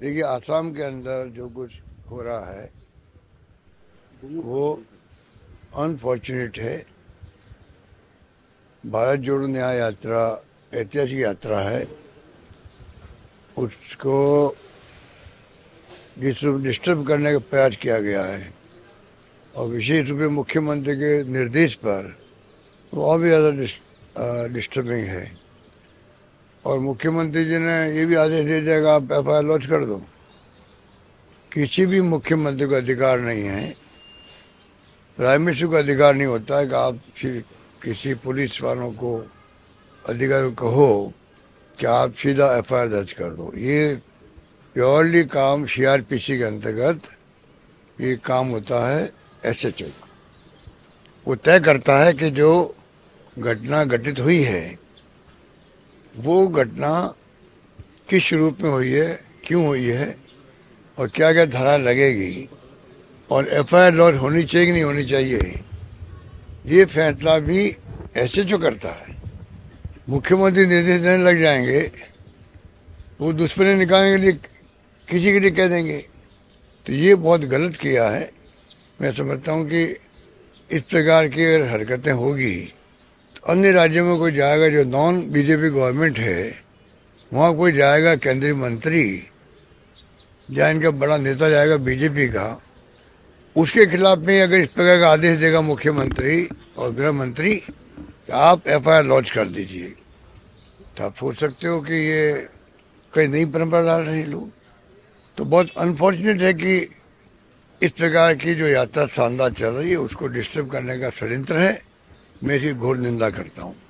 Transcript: देखिए, आसाम के अंदर जो कुछ हो रहा है वो अनफॉर्चुनेट है। भारत जोड़ो न्याय यात्रा ऐतिहासिक यात्रा है, उसको डिस्टर्ब करने का प्रयास किया गया है और विशेष रूप से मुख्यमंत्री के निर्देश पर वो और भी ज़्यादा डिस्टर्बिंग है। और मुख्यमंत्री जी ने ये भी आदेश दे दिया कि आप FIR लॉन्च कर दो। किसी भी मुख्यमंत्री का अधिकार नहीं है, प्राइम मिनिस्टर का अधिकार नहीं होता है कि आप किसी पुलिस वालों को अधिकार कहो कि आप सीधा FIR दर्ज कर दो। ये प्योरली काम CRPC के अंतर्गत ये काम होता है। SHO वो तय करता है कि जो घटना घटित हुई है वो घटना किस रूप में हुई है, क्यों हुई है और क्या क्या धारा लगेगी और FIR लॉन्च होनी चाहिए कि नहीं होनी चाहिए, ये फैसला भी SHO करता है। मुख्यमंत्री निर्देश देने लग जाएंगे, वो दुश्मनी निकालने के लिए किसी के लिए कह देंगे, तो ये बहुत गलत किया है। मैं समझता हूँ कि इस प्रकार की अगर हरकतें होगी तो अन्य राज्यों में कोई जाएगा जो नॉन BJP गवर्नमेंट है, वहाँ कोई जाएगा केंद्रीय मंत्री या इनका बड़ा नेता जाएगा BJP का, उसके खिलाफ में अगर इस प्रकार का आदेश देगा मुख्यमंत्री और गृह मंत्री कि आप FIR लॉन्च कर दीजिए, तो आप सोच सकते हो कि ये कई नई परंपरा डाल रहे हैं लोग। तो बहुत अनफॉर्चुनेट है कि इस प्रकार की जो यात्रा शानदार चल रही है उसको डिस्टर्ब करने का षड्यंत्र है। मैं इसकी घोर निंदा करता हूँ।